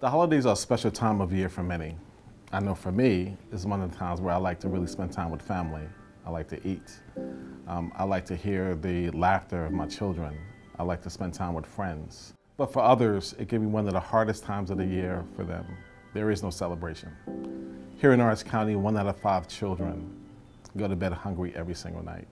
The holidays are a special time of year for many. I know for me, it's one of the times where I like to really spend time with family. I like to eat. I like to hear the laughter of my children. I like to spend time with friends. But for others, it can be one of the hardest times of the year for them. There is no celebration. Here in Orange County, 1 out of 5 children go to bed hungry every single night.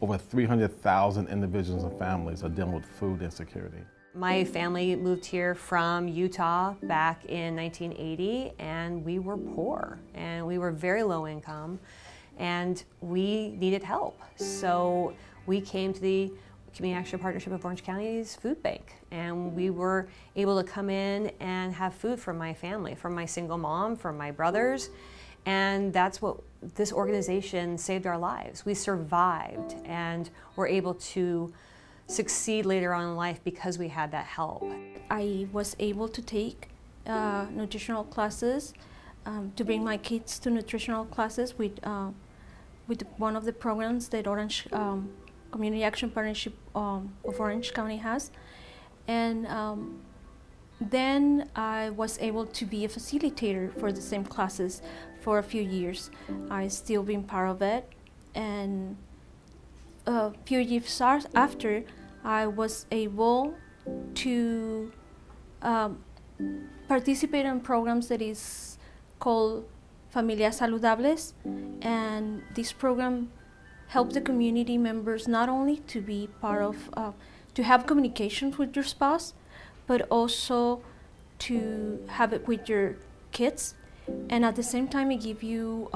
Over 300,000 individuals and families are dealing with food insecurity. My family moved here from Utah back in 1980, and we were poor, and we were very low income, and we needed help. So we came to the Community Action Partnership of Orange County's food bank, and we were able to come in and have food for my family, from my single mom, from my brothers, and that's what this organization saved our lives. We survived and were able to succeed later on in life because we had that help. I was able to take nutritional classes, to bring my kids to nutritional classes with one of the programs that Orange Community Action Partnership of Orange County has. And then I was able to be a facilitator for the same classes for a few years. I've still been part of it. And a few years after, I was able to participate in programs that is called Familias Saludables. And this program help the community members not only to be part of, to have communications with your spouse, but also to have it with your kids. And at the same time, it gives you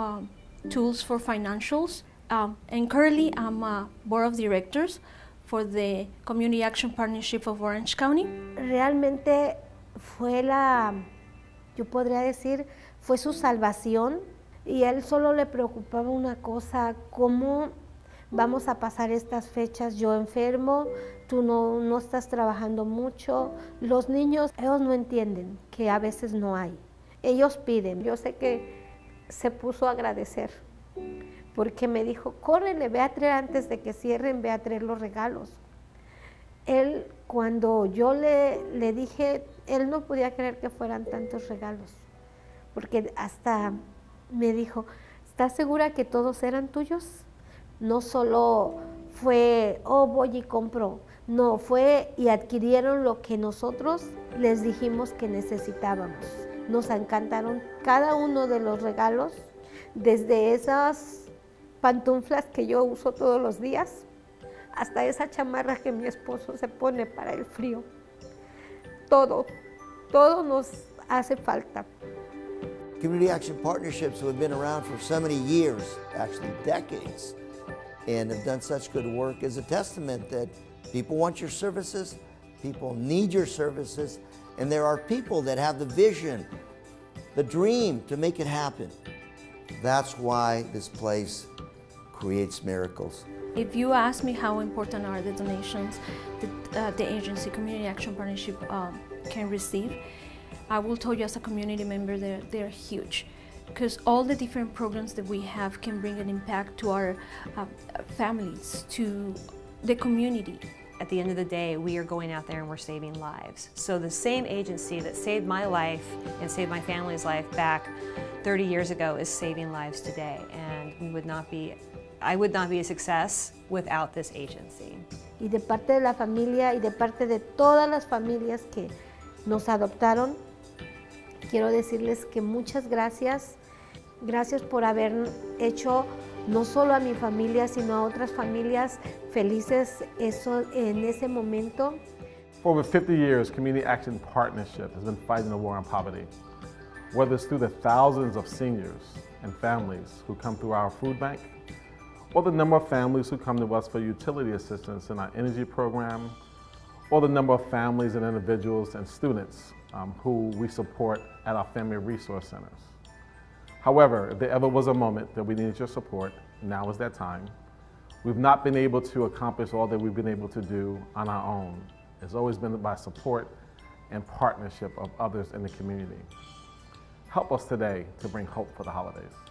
tools for financials. And currently, I'm a board of directors for the Community Action Partnership of Orange County. Realmente fue yo podría decir, fue su salvación. Y a él solo le preocupaba una cosa, ¿cómo vamos a pasar estas fechas? Yo enfermo, tú no estás trabajando mucho. Los niños, ellos no entienden que a veces no hay. Ellos piden. Yo sé que se puso a agradecer porque me dijo, córrele, ve a traer antes de que cierren, ve a traer los regalos. Él, cuando yo le dije, él no podía creer que fueran tantos regalos, porque hasta me dijo, ¿estás segura que todos eran tuyos? No solo fue, oh, voy y compro. No, fue y adquirieron lo que nosotros les dijimos que necesitábamos. Nos encantaron cada uno de los regalos, desde esas pantuflas que yo uso todos los días, hasta esa chamarra que mi esposo se pone para el frío. Todo nos hace falta. Community Action Partnerships have been around for so many years, actually decades, and have done such good work is a testament that people want your services, people need your services, and there are people that have the vision, the dream to make it happen. That's why this place creates miracles. If you ask me how important are the donations that the agency Community Action Partnership can receive, I will tell you as a community member, they're huge, because all the different programs that we have can bring an impact to our families, to the community. At the end of the day, we are going out there and we're saving lives. So the same agency that saved my life and saved my family's life back 30 years ago is saving lives today, and I would not be a success without this agency. Y de parte de la familia y de parte de todas las familias que nos adoptaron, quiero decirles que muchas gracias. Gracias por haber hecho no solo a mi familia, sino a otras familias felices en ese momento. For over 50 years, Community Action Partnership has been fighting the war on poverty. Whether it's through the thousands of seniors and families who come through our food bank, or the number of families who come to us for utility assistance in our energy program, or the number of families and individuals and students who we support at our family resource centers. However, if there ever was a moment that we needed your support, now is that time. We've not been able to accomplish all that we've been able to do on our own. It's always been by support and partnership of others in the community. Help us today to bring hope for the holidays.